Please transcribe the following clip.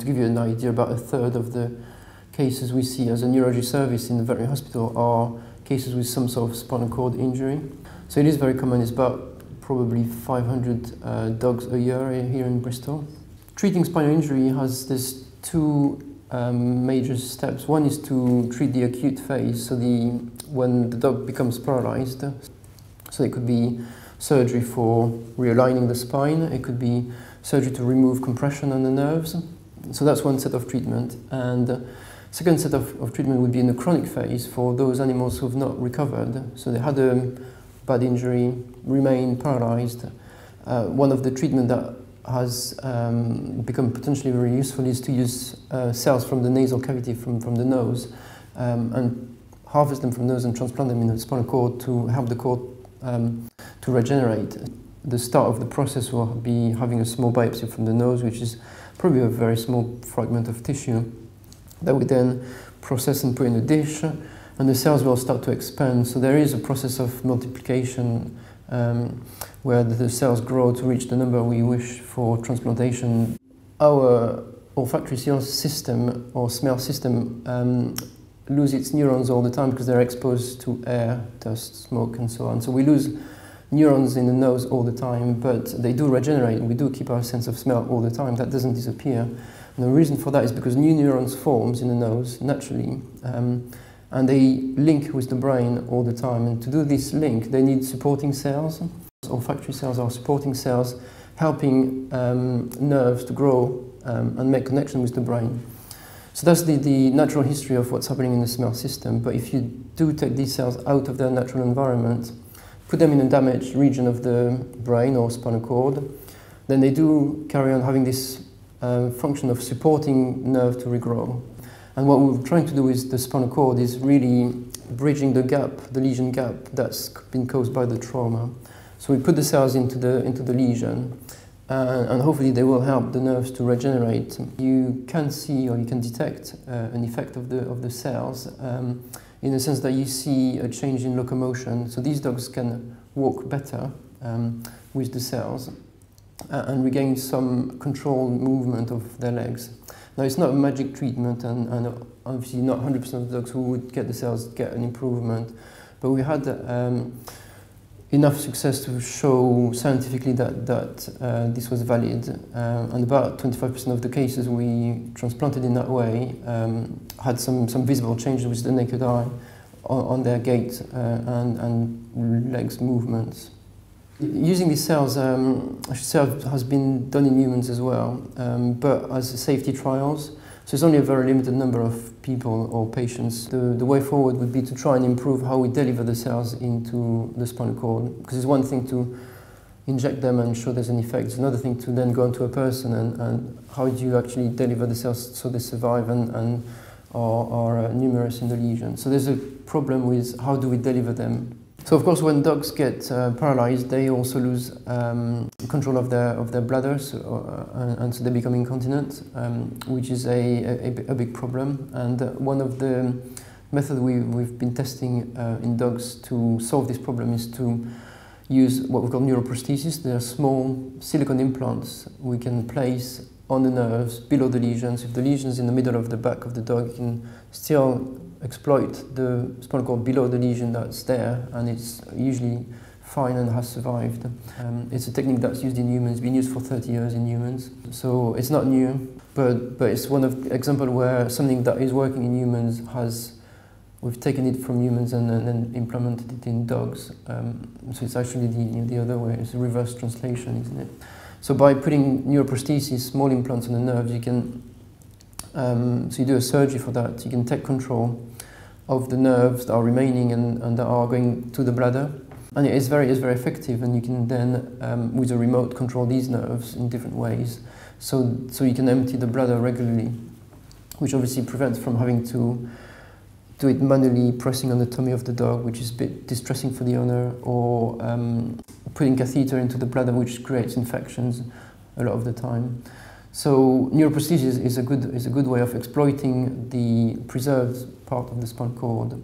To give you an idea, about a third of the cases we see as a neurology service in the veterinary hospital are cases with some sort of spinal cord injury. So it is very common. It's about probably 500 dogs a year here in Bristol. Treating spinal injury has this two major steps. One is to treat the acute phase, so when the dog becomes paralysed. So it could be surgery for realigning the spine, it could be surgery to remove compression on the nerves. So that's one set of treatment. And the second set of treatment would be in the chronic phase for those animals who have not recovered. So they had a bad injury, remained paralysed. One of the treatment that has become potentially very useful is to use cells from the nasal cavity, from the nose, and harvest them from the nose and transplant them in the spinal cord to help the cord to regenerate. The start of the process will be having a small biopsy from the nose, which is probably a very small fragment of tissue that we then process and put in a dish, and the cells will start to expand. So there is a process of multiplication where the cells grow to reach the number we wish for transplantation. Our olfactory system or smell system lose its neurons all the time because they're exposed to air, dust, smoke and so on. So we lose neurons in the nose all the time, but they do regenerate. We do keep our sense of smell all the time. That doesn't disappear. And the reason for that is because new neurons form in the nose naturally. And they link with the brain all the time. And to do this link, they need supporting cells. Olfactory cells are supporting cells, helping nerves to grow and make connection with the brain. So that's the natural history of what's happening in the smell system. But if you do take these cells out of their natural environment, put them in a damaged region of the brain or spinal cord, then they do carry on having this function of supporting nerve to regrow. And what we're trying to do with the spinal cord is really bridging the gap, the lesion gap that's been caused by the trauma. So we put the cells into the lesion, and hopefully they will help the nerves to regenerate. You can see, or you can detect an effect of the cells in the sense that you see a change in locomotion. So these dogs can walk better with the cells and regain some controlled movement of their legs. Now, it's not a magic treatment, and obviously not 100% of the dogs who would get the cells get an improvement, but we had enough success to show scientifically that this was valid, and about 25% of the cases we transplanted in that way had some visible changes with the naked eye on their gait and legs movements. Using these cells has been done in humans as well, but as safety trials. So it's only a very limited number of people or patients. The way forward would be to try and improve how we deliver the cells into the spinal cord, because it's one thing to inject them and show there's an effect. It's another thing to then go into a person and how do you actually deliver the cells so they survive and are numerous in the lesion. So there's a problem with how do we deliver them. So of course, when dogs get paralysed, they also lose control of their bladders, and so they become incontinent, which is a big problem. And one of the methods we've been testing in dogs to solve this problem is to use what we call neuroprosthesis. They are small silicone implants we can place on the nerves below the lesions. If the lesion's in the middle of the back of the dog, you can still exploit the spinal cord below the lesion that's there, and it's usually fine and has survived. It's a technique that's used in humans, been used for 30 years in humans, so it's not new, but it's one of the examples where something that is working in humans we've taken it from humans and then implemented it in dogs. So it's actually the other way, it's a reverse translation, isn't it? So by putting neuroprosthesis, small implants on the nerves, you can so you do a surgery for that, you can take control of the nerves that are remaining and that are going to the bladder. And it's very effective, and you can then, with a remote, control these nerves in different ways. So you can empty the bladder regularly, which obviously prevents from having to do it manually, pressing on the tummy of the dog, which is a bit distressing for the owner, or putting catheter into the bladder, which creates infections a lot of the time. So neuroprosthesis is a good way of exploiting the preserved part of the spinal cord.